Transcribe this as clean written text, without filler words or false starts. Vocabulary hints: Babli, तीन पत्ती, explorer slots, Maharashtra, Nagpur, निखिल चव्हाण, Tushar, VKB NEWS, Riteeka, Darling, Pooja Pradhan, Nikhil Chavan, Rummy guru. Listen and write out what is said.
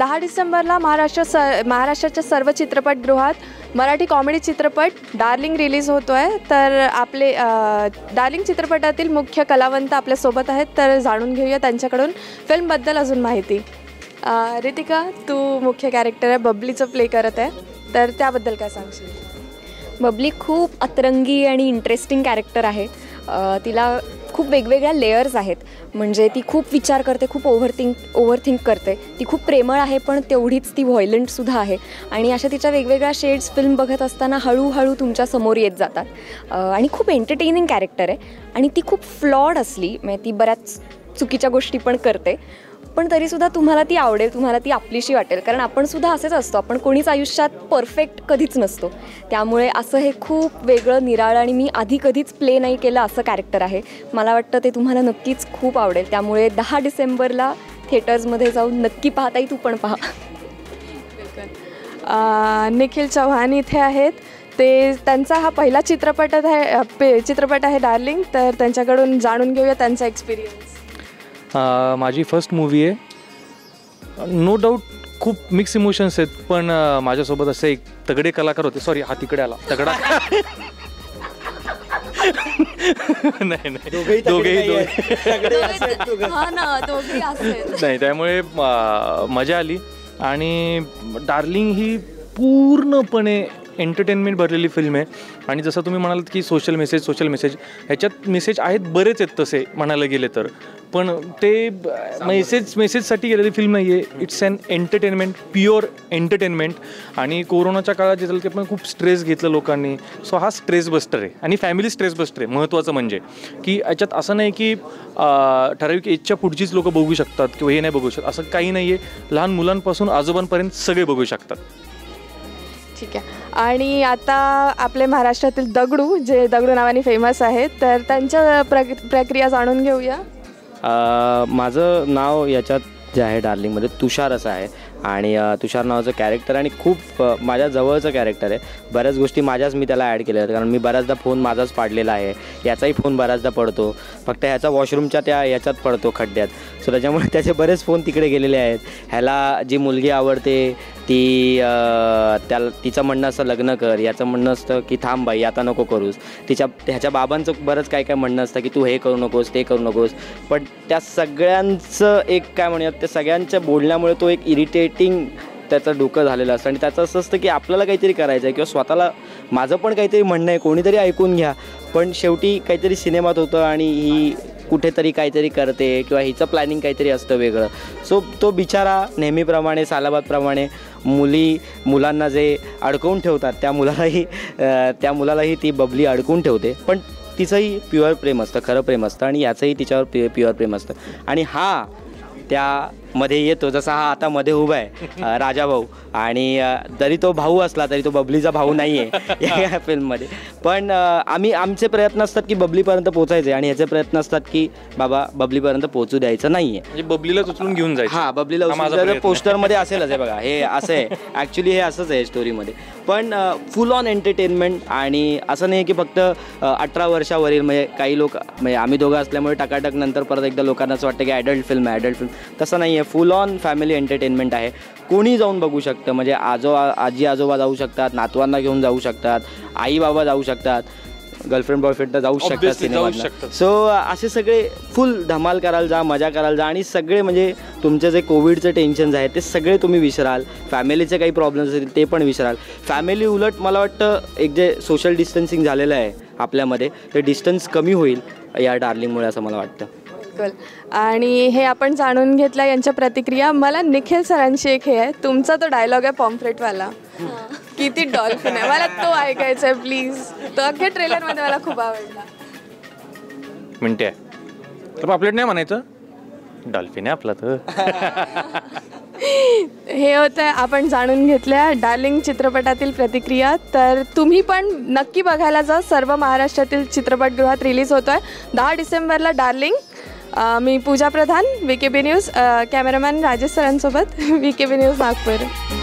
10 डिसेंबरला महाराष्ट्राच्या सर्व चित्रपटगृहात मराठी कॉमेडी चित्रपट डार्लिंग रिलीज होतो आहे। तर आपले डार्लिंग चित्रपटातील मुख्य कलावंत आपल्यासोबत आहेत, तर जाणून घेऊया त्यांच्याकडून फिल्मबद्दल अजून माहिती। रितिका, तू मुख्य कॅरेक्टर आहे, बबलीचं प्ले करत आहे, तर त्याबद्दल काय सांगशील? बबली खूप अतरंगी आणि इंटरेस्टिंग कॅरेक्टर आहे। तिला खूप वेगवेगळ्या लेयर्स आहेत, म्हणजे ती खूप विचार करते, खूप ओव्हरथिंक करते, ती खूप प्रेमळ आहे पण तेवढीच ती व्हायलंटसुद्धा आहे। आणि अशा तिच्या वेगवेगळ्या शेड्स फिल्म बघत असताना हळूहळू तुमच्या समोर येत जातात। आणि खूप एंटरटेनिंग कॅरेक्टर आहे आणि ती खूप फ्लॉड असली, म्हणजे ती बऱ्याच चुकीच्या गोष्टी पण करते, पण तरीसुद्धा तुम्हाला ती आवडेल, तुम्हाला ती आपलीशी वाटेल, कारण आपणसुद्धा असेच असतो। आपण कोणीच आयुष्यात परफेक्ट कधीच नसतो, त्यामुळे असं हे खूप वेगळं, निराळं आणि मी आधी कधीच प्ले नाही केलं असं कॅरेक्टर आहे। मला वाटतं ते तुम्हाला नक्कीच खूप आवडेल, त्यामुळे 10 डिसेंबरला थिएटर्समध्ये जाऊन नक्की पाहताही तू पण पहा। निखिल चव्हाण इथे आहेत, ते त्यांचा हा पहिला चित्रपट आहे डार्लिंग, तर त्यांच्याकडून जाणून घेऊया त्यांचा एक्सपिरियन्स। माझी फर्स्ट मूवी आहे, नो डाऊट खूप मिक्स इमोशन्स आहेत, पण माझ्यासोबत असे एक तगडे कलाकार होते, सॉरी हा तिकडे आला तगडा नाही नाही दोघेही, त्यामुळे मजा आली। आणि डार्लिंग ही पूर्णपणे एंटरटेनमेंट भरलेली फिल्म आहे आणि जसं तुम्ही म्हणालात की सोशल मेसेज ह्याच्यात मेसेज आहेत बरेच आहेत तसे म्हणायला गेले तर, पण ते मेसेजसाठी गेलेली फिल्म नाही आहे। It's an entertainment, pure entertainment. आणि कोरोनाच्या काळात जे झालं ते पण खूप स्ट्रेस घेतलं लोकांनी, सो हा स्ट्रेस बस्टर आहे आणि फॅमिली स्ट्रेस बस्टर आहे। महत्त्वाचं म्हणजे की ह्याच्यात असं नाही की ठराविक एजच्या पुढचीच लोकं बघू शकतात किंवा हे नाही बघू शकतात, असं काही नाही आहे। लहान मुलांपासून आजोबांपर्यंत सगळे बघू शकतात। ठीक आहे, आणि आता आपले महाराष्ट्रातील दगडू, जे दगडू नावाने फेमस आहेत, तर त्यांच्या प्रक्रिया जाणून घेऊया। माझं नाव याच्यात जे आहे डार्लिंगमध्ये तुषार असं आहे आणि तुषार नावाचं कॅरेक्टर आणि खूप माझ्या जवळचं कॅरेक्टर आहे। बऱ्याच गोष्टी मी त्याला ॲड केल्या आहेत, कारण मी बऱ्याचदा फोन माझाच पाडलेला आहे, याचाही फोन बऱ्याचदा पडतो, फक्त ह्याचा वॉशरूमच्या याच्यात पडतो खड्ड्यात, सो त्याच्यामुळे त्याचे बरेच फोन तिकडे गेलेले आहेत। ह्याला जी मुलगी आवडते ती तिचं म्हणणं असतं लग्न कर, याचं म्हणणं असतं की थांब बाई आता नको करूस, ह्याच्या बाबांचं बरंच काय काय म्हणणं असतं की तू हे करू नकोस, ते करू नकोस, पण त्या सगळ्यांचं एक काय म्हणूयात, त्या सगळ्यांच्या बोलण्यामुळे तो एक इरिटेटिंग त्याचं डोकं झालेलं असतं। आणि त्याचं असं असतं की आपल्याला काहीतरी करायचं आहे किंवा स्वतःला माझं पण काहीतरी म्हणणं आहे, कोणीतरी ऐकून घ्या, पण शेवटी काहीतरी सिनेमात होतं आणि ही कुठेतरी काहीतरी करते किंवा हिचं प्लॅनिंग काहीतरी असतं वेगळं। सो तो बिचारा नेहमीप्रमाणे सालाबादप्रमाणे मुलांना जे अडकवून ठेवतात त्या मुलालाही ती बबली अडकवून ठेवते, पण तिचंही प्युअर प्रेम असतं, खरं प्रेम असतं आणि याचंही तिच्यावर प्युअर प्रेम असतं। आणि हा त्यामध्ये येतो, जसा हा आता मध्ये उभा आहे राजा भाऊ, आणि जरी तो भाऊ असला तरी तो बबलीचा भाऊ नाही आहे या फिल्ममध्ये, पण आमचे प्रयत्न असतात की बबलीपर्यंत पोचायचे आणि ह्याचे प्रयत्न असतात की बाबा बबलीपर्यंत पोहोचू द्यायचं नाही आहे, बबलीला उचलून घेऊन जायचं। हां, बबलीला उचलून पोस्टरमध्ये असेलच आहे बघा, हे असं आहे ॲक्च्युली, हे असंच आहे स्टोरीमध्ये, पण फुल ऑन एंटरटेनमेंट। आणि असं नाही की फक्त 18 वर्षावरील, म्हणजे काही लोक, म्हणजे आम्ही दोघं असल्यामुळे टकाटक नंतर परत एकदा लोकांना असं वाटतं की ॲडल्ट फिल्म, तसं नाही आहे, फुल ऑन फॅमिली एंटरटेनमेंट आहे। कोणी जाऊन बघू शकतं, म्हणजे आजी आजोबा जाऊ शकतात, नातवांना घेऊन जाऊ शकतात, आई बाबा जाऊ शकतात, गर्लफ्रेंड बॉयफ्रेंडला जाऊ शकतात सिनेमाला। सो असे सगळे फुल धमाल करायला जा, मजा करायला जा, आणि सगळे म्हणजे तुमचे जे कोविडचे टेन्शन्स आहेत ते सगळे तुम्ही विसराल, फॅमिलीचे काही प्रॉब्लेम्स असतील ते पण विसराल। फॅमिली उलट मला वाटतं एक जे सोशल डिस्टन्सिंग झालेलं आहे आपल्यामध्ये ते डिस्टन्स कमी होईल या डार्लिंगमुळे असं मला वाटतं। आणि हे आपण जाणून घेतला यांच्या प्रतिक्रिया। मला निखिल सरांशी एक हे आहे, तुमचा तो डायलॉग आहे पॉम्फ्रेटवाला, किती डॉल्फिन आहे, मला तो ऐकायचा आहे प्लीज, तो अख्ख्या ट्रेलरमध्ये मला खूप आवडला। म्हणते पॉम्फ्रेट नाही म्हणायचं, डॉल्फिन आहे आपला तर हे होतं आपण जाणून घेतल्या डार्लिंग चित्रपटातील प्रतिक्रिया, तर तुम्ही पण नक्की बघायला जा, सर्व महाराष्ट्रातील चित्रपटगृहात रिलीज होतो आहे 10 डिसेंबरला डार्लिंग। मी Pooja Pradhan, VKB news, cameraman Rajesh सरांसोबत, VKB न्यूज नागपूर।